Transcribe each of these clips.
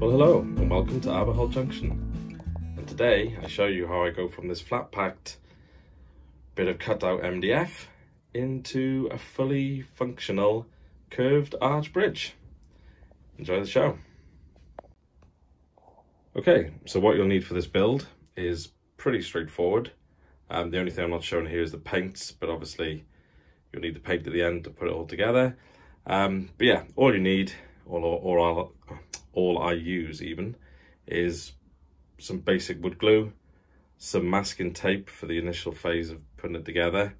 Well, hello and welcome to Aberholt Junction, and today I show you how I go from this flat packed bit of cut out MDF into a fully functional curved arch bridge. Enjoy the show. Okay, so what you'll need for this build is pretty straightforward. The only thing I'm not showing here is the paints, but obviously you'll need the paint at the end to put it all together. But yeah, all you need, all I use even, is some basic wood glue, some masking tape for the initial phase of putting it together,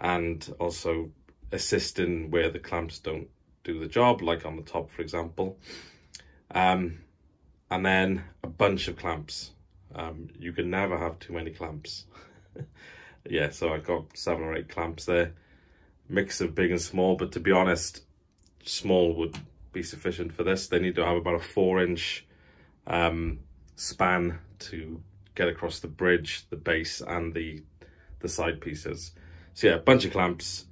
and also assisting where the clamps don't do the job, like on the top for example, and then a bunch of clamps. You can never have too many clamps. Yeah, so I got 7 or 8 clamps there, mix of big and small, but to be honest, small would be sufficient for this. They need to have about a 4-inch span to get across the bridge, the base, and the side pieces. So yeah, a bunch of clamps,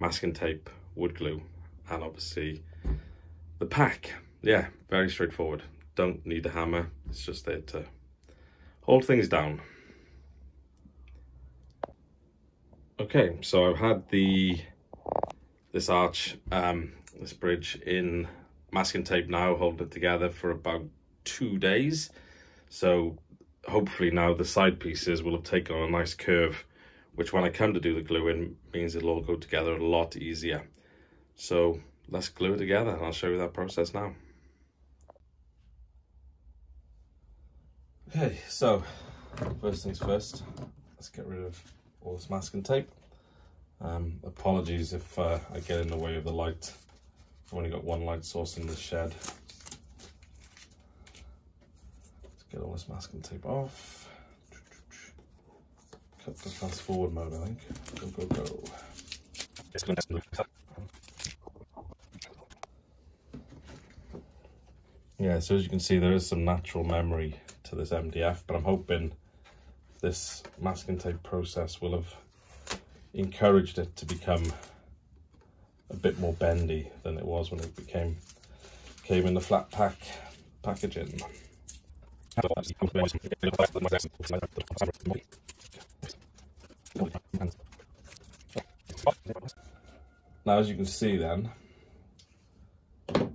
masking tape, wood glue, and obviously the pack. Yeah, very straightforward. Don't need a hammer, it's just there to hold things down. Okay, so I've had this arch, this bridge in masking tape now, holding it together for about 2 days. So hopefully now the side pieces will have taken on a nice curve, which when I come to do the glue in means it'll all go together a lot easier. So let's glue it together and I'll show you that process now. Okay, so first things first, let's get rid of all this masking tape. Apologies if I get in the way of the light. I've only got one light source in the shed. Let's get all this masking tape off. Cut the fast forward mode, I think. Go, go, go. Yeah, so as you can see, there is some natural memory to this MDF, but I'm hoping this masking tape process will have encouraged it to become a bit more bendy than it was when it came in the flat pack packaging. Now, as you can see, then, I'm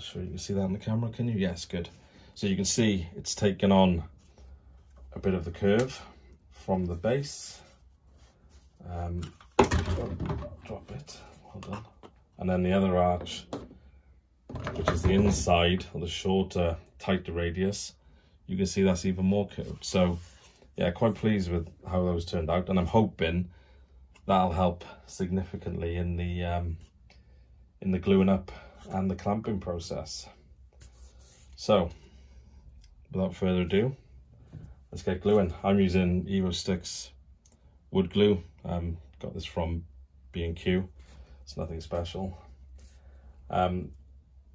sure you can see that on the camera, can you? Yes, good. So you can see it's taken on a bit of the curve from the base. Drop it, well done. And then the other arch, which is the inside, or the shorter, tighter radius, you can see that's even more curved. So yeah, quite pleased with how those turned out, and I'm hoping that'll help significantly in the gluing up and the clamping process. So without further ado, let's get gluing. I'm using Evo-Stik's wood glue. Got this from B&Q, it's nothing special. I'm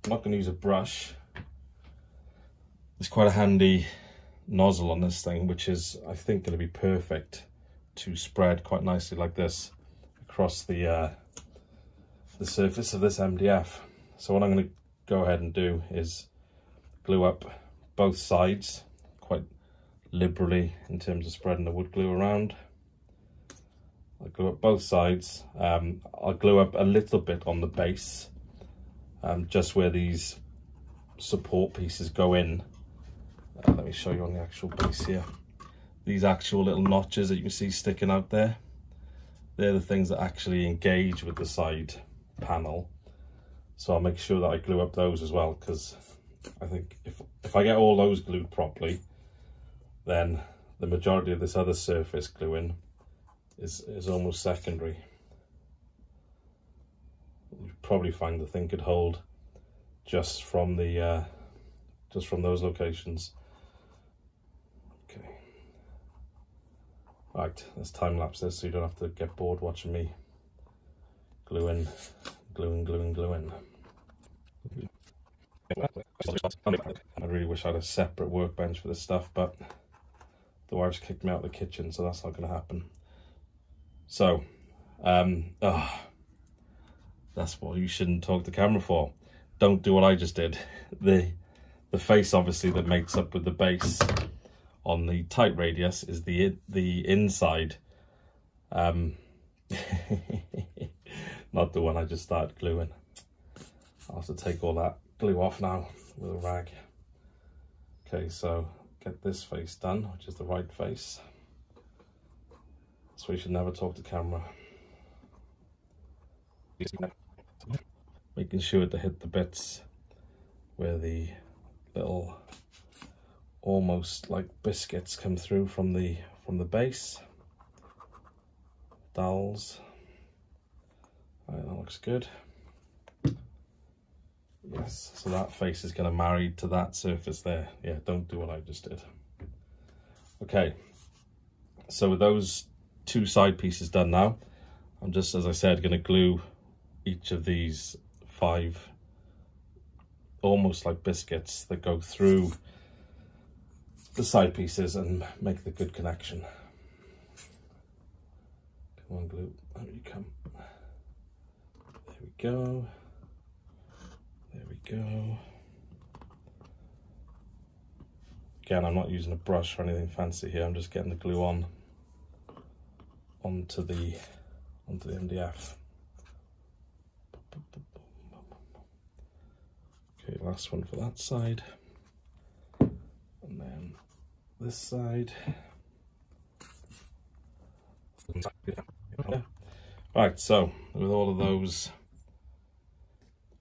not going to use a brush. There's quite a handy nozzle on this thing, which is, I think, going to be perfect to spread quite nicely like this across the surface of this MDF. So what I'm going to go ahead and do is glue up both sides quite liberally in terms of spreading the wood glue around. I'll glue up both sides. I'll glue up a little bit on the base, just where these support pieces go in. Let me show you on the actual base here. These actual little notches that you can see sticking out there, they're the things that actually engage with the side panel. So I'll make sure that I glue up those as well, because I think if I get all those glued properly, then the majority of this other surface gluing is almost secondary. You probably find the thing could hold just from those locations. Okay. Right, let's time lapse this so you don't have to get bored watching me gluing. I really wish I had a separate workbench for this stuff, but the wife's kicked me out of the kitchen, so that's not going to happen. So, that's what you shouldn't talk to camera for. Don't do what I just did. The the face obviously that makes up with the base on the tight radius is the inside. Not the one I just started gluing. I'll have to take all that glue off now with a rag. Okay, so get this face done, which is the right face. So we should never talk to camera. Making sure to hit the bits where the little almost like biscuits come through from the base. Dowels. Right, that looks good. Yes, so that face is going to marry to that surface there. Yeah, don't do what I just did. Okay, so with those two side pieces done now, I'm just, as I said, going to glue each of these 5 almost like biscuits that go through the side pieces and make the good connection. Come on, glue, there you come. There we go. There we go. Again, I'm not using a brush or anything fancy here. I'm just getting the glue on onto the MDF. Okay, last one for that side, and then this side. Yeah. Right, so with all of those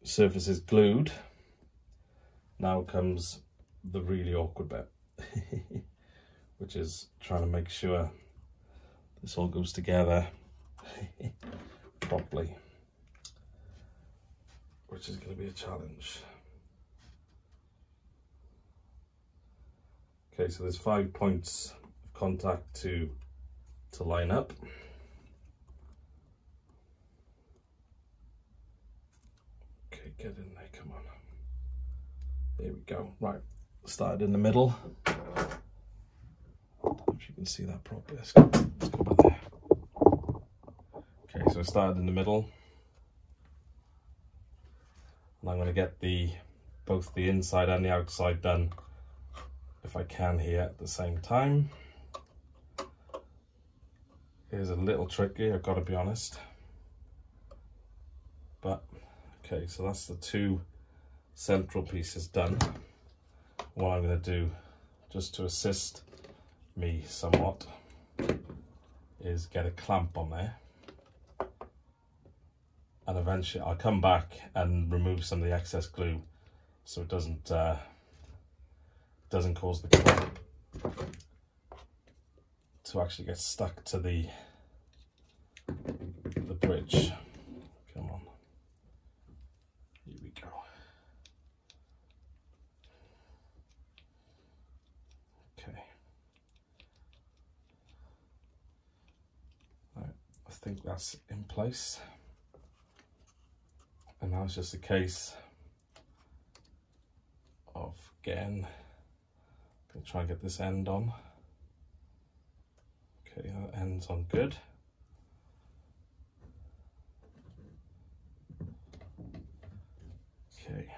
surfaces glued, now comes the really awkward bit, which is trying to make sure this all goes together properly, which is going to be a challenge. Okay, so there's 5 points of contact to line up. Okay, get in there, come on. There we go. Right, started in the middle. I don't know if you can see that properly. Let's go by there. Okay, so I started in the middle. And I'm going to get both the inside and the outside done, if I can, here at the same time. Is a little tricky, I've got to be honest. But okay, so that's the 2 central pieces done. What I'm going to do, just to assist me somewhat, is get a clamp on there, and eventually I'll come back and remove some of the excess glue so it doesn't cause the clamp to actually get stuck to the bridge. Come on, here we go. Okay, right, I think that's in place, and now it's just a case of getting, I'm going to try and get this end on. Okay, that ends on good. Okay.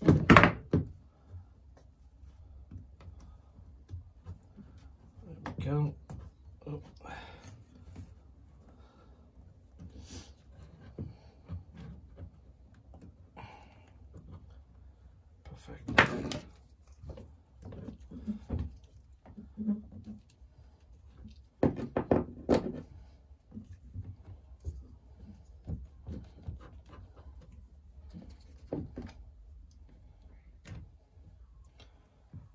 There we go. Oh. Perfect.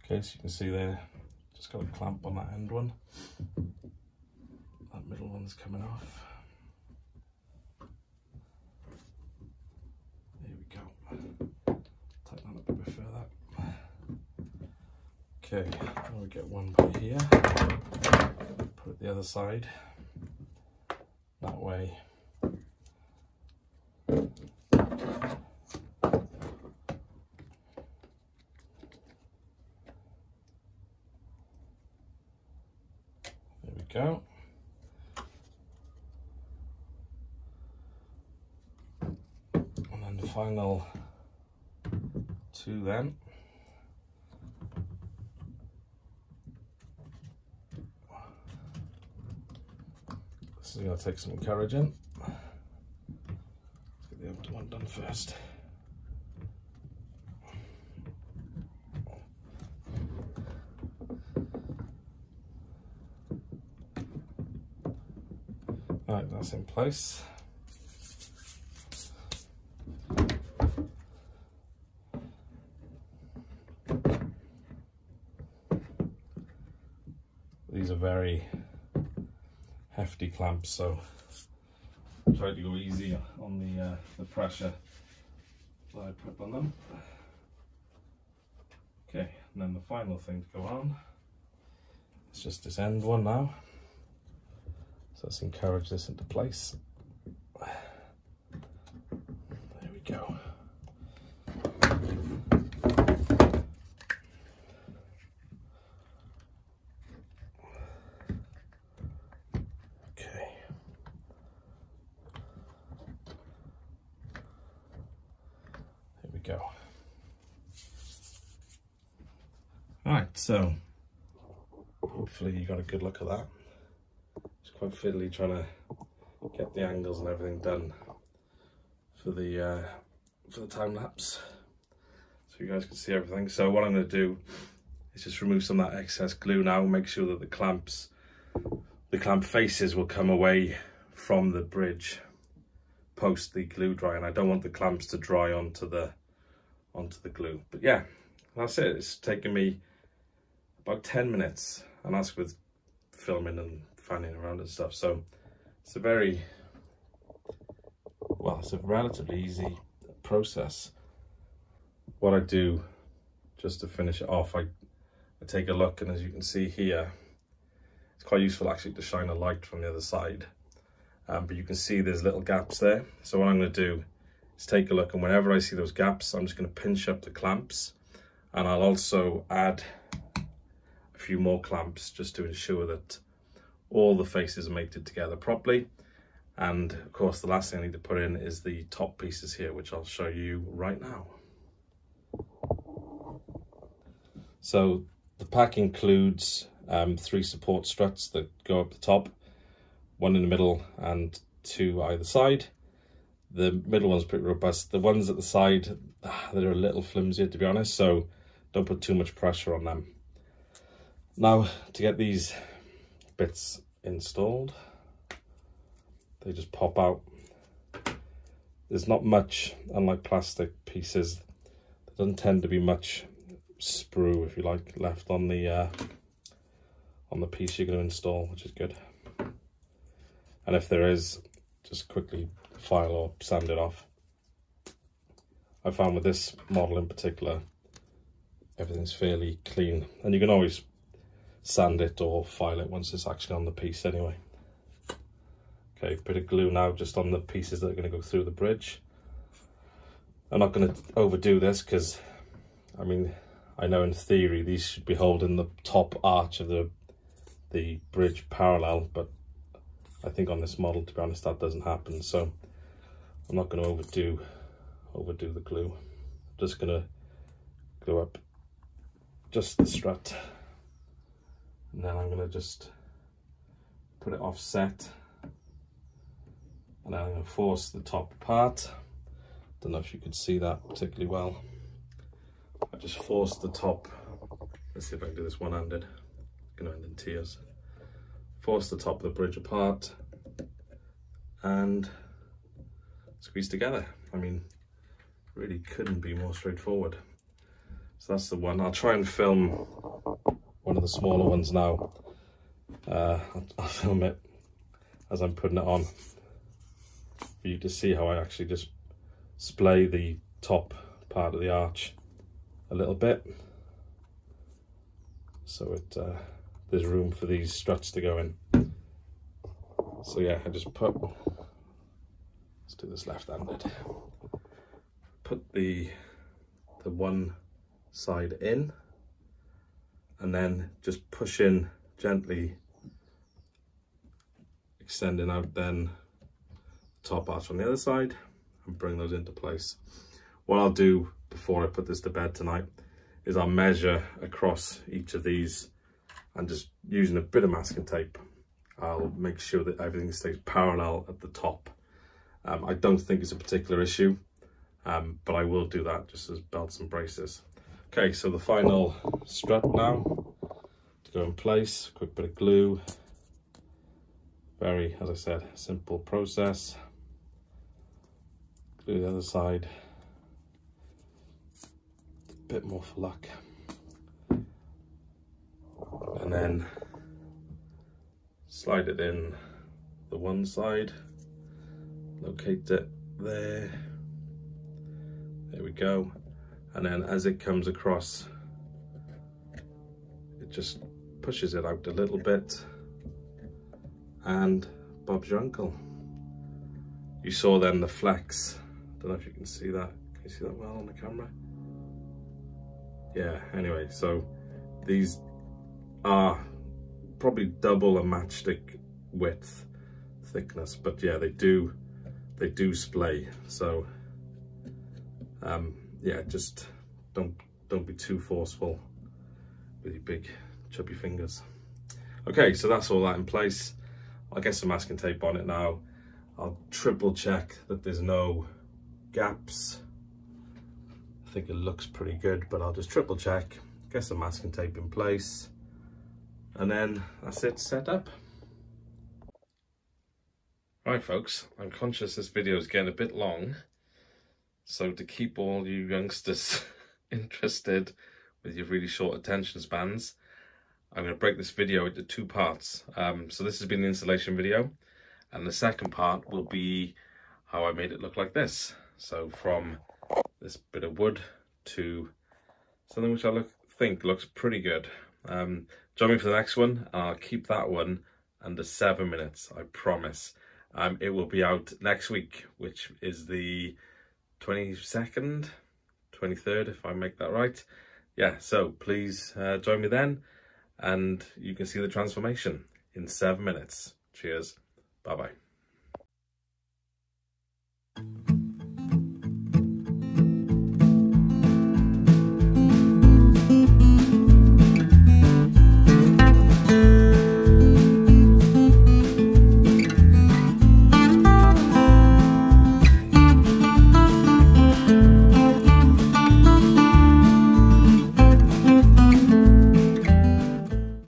Okay, so you can see there, just got a clamp on that end one. That middle one's coming off. There we go. Tighten that up a bit further. Okay, now we get one by here. Put it the other side. That way. Go. And then the final two then. This is going to take some encouraging. Let's get the other one done first. Right, that's in place. These are very hefty clamps, so I tried to go easy on the pressure that I put on them. Okay, and then the final thing to go on, it's just this end one now. So let's encourage this into place. There we go. Okay. There we go. All right, so hopefully you got a good look at that. Quite fiddly trying to get the angles and everything done for the time lapse, so you guys can see everything. So what I'm going to do is just remove some of that excess glue now, make sure that the clamp faces will come away from the bridge post the glue dry, and I don't want the clamps to dry onto the glue. But yeah, that's it. It's taken me about 10 minutes, and that's with filming and fanning around and stuff. So it's a very, well, it's a relatively easy process. What I do just to finish it off, I take a look, and as you can see here, it's quite useful actually to shine a light from the other side, but you can see there's little gaps there. So what I'm going to do is take a look, and whenever I see those gaps, I'm just going to pinch up the clamps, and I'll also add a few more clamps just to ensure that all the faces are mated together properly. And of course the last thing I need to put in is the top pieces here, which I'll show you right now. So the pack includes 3 support struts that go up the top, 1 in the middle and 2 either side. The middle one's pretty robust. The ones at the side, they're a little flimsier, to be honest, so don't put too much pressure on them. Now to get these bits installed, they just pop out. There's not much, unlike plastic pieces, there doesn't tend to be much sprue, if you like, left on the piece you're going to install, which is good. And if there is, just quickly file or sand it off. I found with this model in particular, everything's fairly clean, and you can always sand it or file it once it's actually on the piece anyway. Okay, bit of glue now just on the pieces that are going to go through the bridge. I'm not going to overdo this because, I mean, I know in theory these should be holding the top arch of the bridge parallel, but I think on this model, to be honest, that doesn't happen. So I'm not going to overdo the glue. I'm just going to glue up just the strut. And then I'm going to just put it offset, and then I'm going to force the top apart. Don't know if you could see that particularly well. I just forced the top. Let's see if I can do this one-handed. I'm going to end in tears. Force the top of the bridge apart and squeeze together. I mean, really couldn't be more straightforward. So that's the one. I'll try and film one of the smaller ones now. I'll film it as I'm putting it on for you to see how I actually just splay the top part of the arch a little bit, so it there's room for these struts to go in. So yeah, I just put, let's do this left-handed, put the one side in, and then just push in gently, extending out then the top arch on the other side, and bring those into place. What I'll do before I put this to bed tonight, is I measure across each of these, and just using a bit of masking tape, I'll make sure that everything stays parallel at the top. I don't think it's a particular issue, but I will do that just as belts and braces. Okay, so the final strap now to go in place, quick bit of glue. Very, as I said, simple process. Glue the other side. A bit more for luck. And then slide it in the one side. Locate it there. There we go. And then as it comes across, it just pushes it out a little bit. And Bob's your uncle. You saw then the flex. Don't know if you can see that. Can you see that well on the camera? Yeah, anyway, so these are probably double a matchstick width thickness, but yeah, they do splay. So yeah, just don't be too forceful with your big chubby fingers. Okay, so that's all that in place. I'll get some masking tape on it now. I'll triple check that there's no gaps. I think it looks pretty good, but I'll just triple check, get some masking tape in place, and then that's it set up. Right folks, I'm conscious this video is getting a bit long, so to keep all you youngsters interested with your really short attention spans, I'm going to break this video into two parts. So this has been the installation video, and the second part will be how I made it look like this. So from this bit of wood to something which I think looks pretty good. Join me for the next one, and I'll keep that one under 7 minutes, I promise. It will be out next week, which is the 22nd, 23rd, if I make that right. Yeah, so please join me then. And you can see the transformation in 7 minutes. Cheers. Bye-bye.